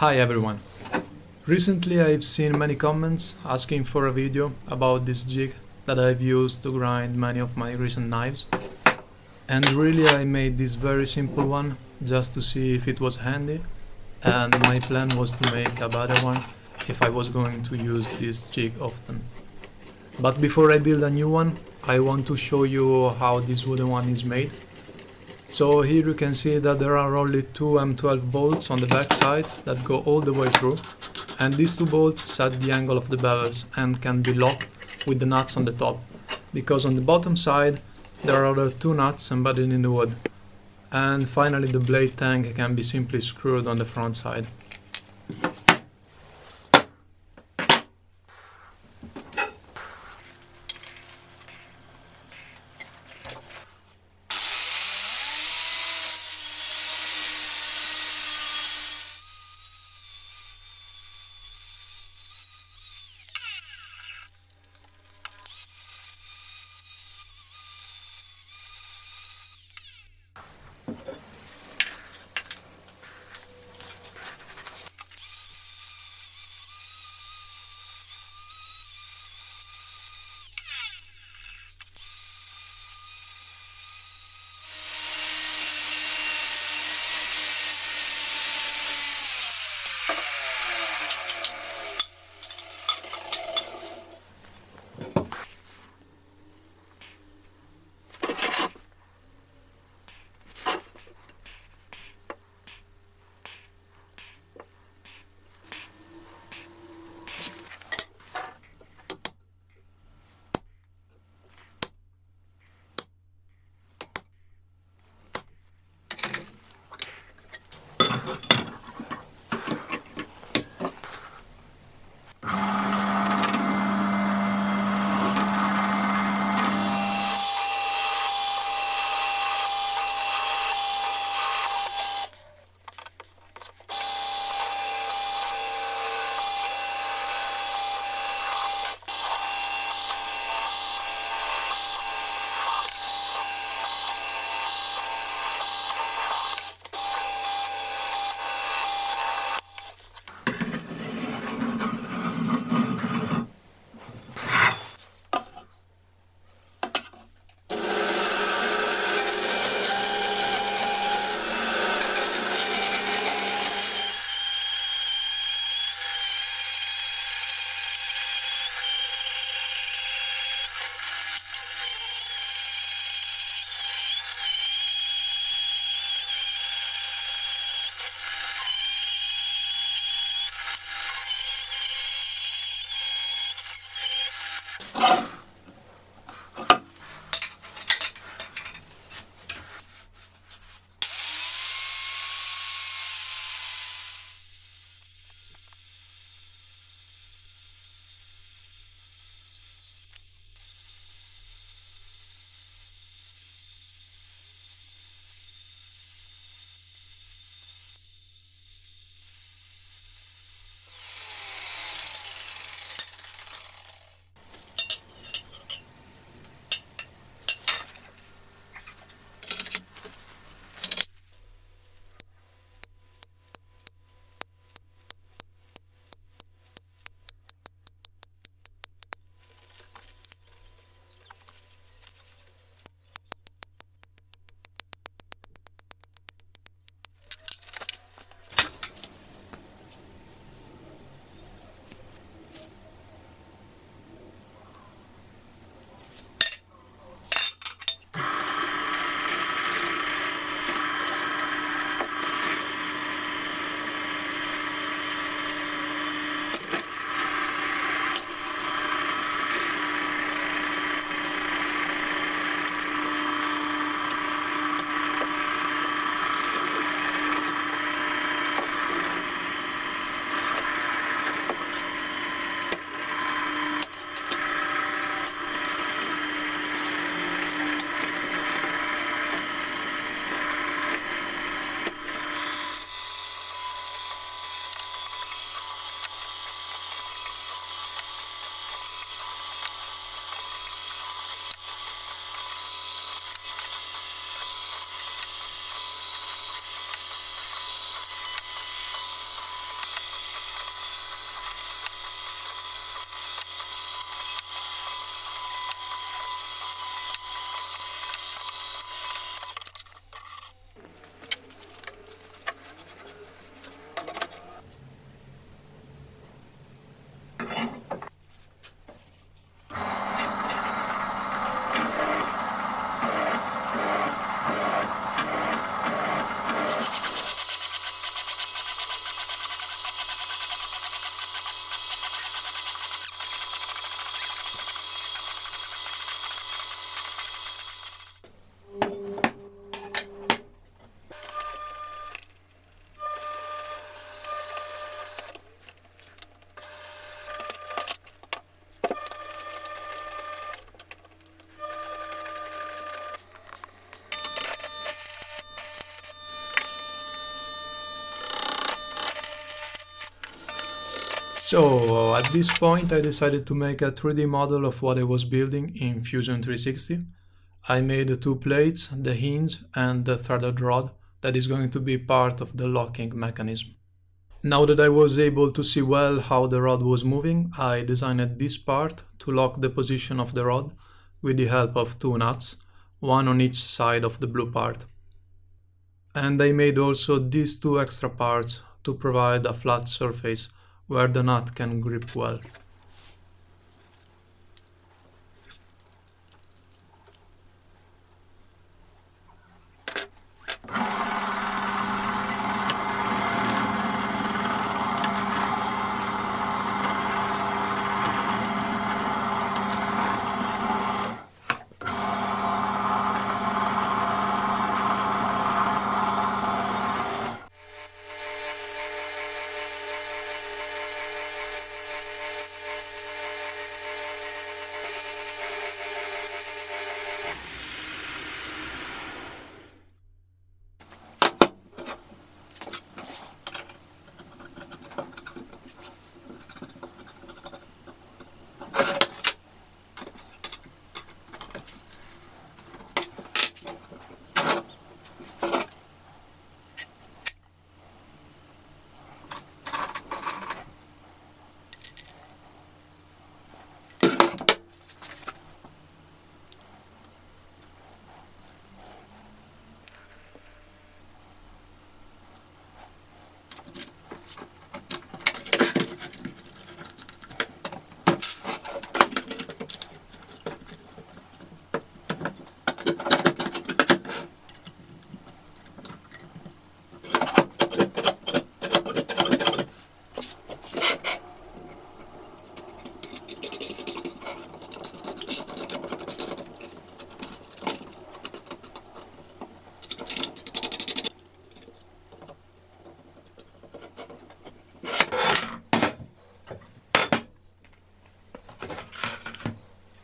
Hi everyone! Recently I've seen many comments asking for a video about this jig that I've used to grind many of my recent knives, and really I made this very simple one just to see if it was handy, and my plan was to make a better one if I was going to use this jig often. But before I build a new one, I want to show you how this wooden one is made. So here you can see that there are only two M12 bolts on the back side that go all the way through, and these two bolts set the angle of the bevels and can be locked with the nuts on the top, because on the bottom side there are other two nuts embedded in the wood. And finally the blade tang can be simply screwed on the front side. So at this point I decided to make a 3D model of what I was building in Fusion 360. I made the two plates, the hinge and the threaded rod that is going to be part of the locking mechanism. Now that I was able to see well how the rod was moving, I designed this part to lock the position of the rod with the help of two nuts, one on each side of the blue part. And I made also these two extra parts to provide a flat surface where the nut can grip well.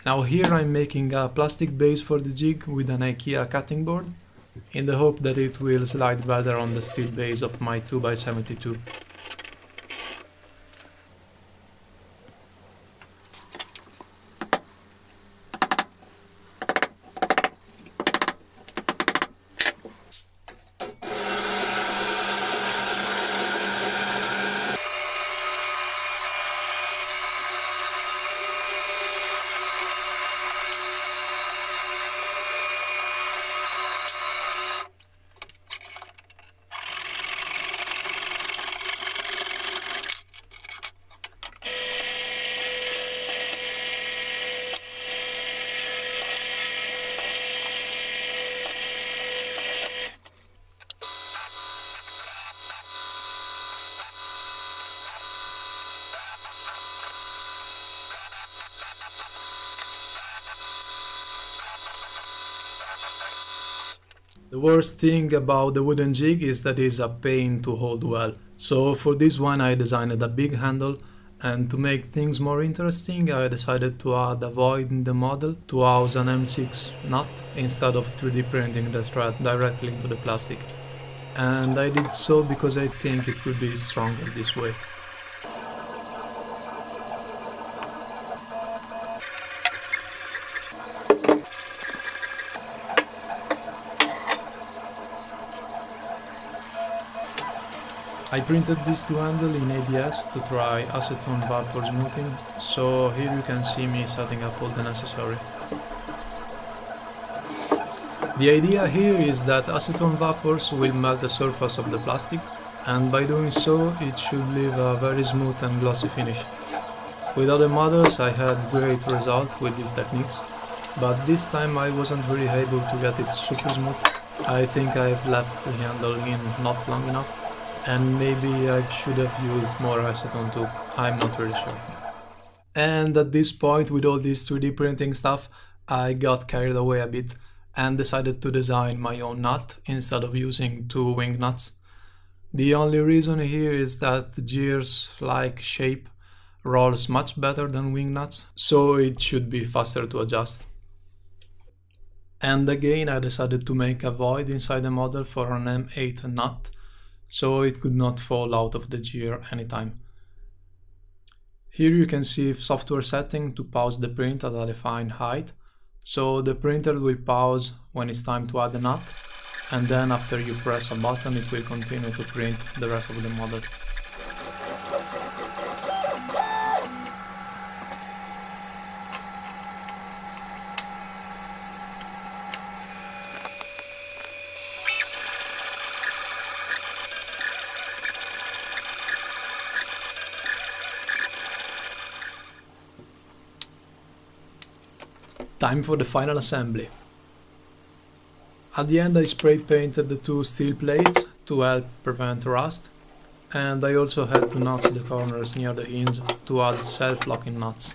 Now here I'm making a plastic base for the jig with an IKEA cutting board, in the hope that it will slide better on the steel base of my 2x72. The worst thing about the wooden jig is that it's a pain to hold well, so for this one I designed a big handle, and to make things more interesting I decided to add a void in the model to house an M6 nut instead of 3D printing the thread directly into the plastic. And I did so because I think it will be stronger this way. I printed this to handle in ABS to try acetone vapor smoothing, so here you can see me setting up all the necessary. The idea here is that acetone vapors will melt the surface of the plastic, and by doing so it should leave a very smooth and glossy finish. With other models I had great results with these techniques, but this time I wasn't really able to get it super smooth. I think I've left the handle in not long enough. And maybe I should have used more acetone too, I'm not really sure. And at this point, with all this 3D printing stuff, I got carried away a bit and decided to design my own nut instead of using two wing nuts. The only reason here is that the gears-like shape rolls much better than wing nuts, so it should be faster to adjust. And again, I decided to make a void inside the model for an M8 nut, so it could not fall out of the gear anytime. Here you can see software setting to pause the print at a defined height. So the printer will pause when it's time to add a nut, and then after you press a button it will continue to print the rest of the model. Time for the final assembly. At the end I spray painted the two steel plates to help prevent rust, and I also had to notch the corners near the hinge to add self-locking nuts.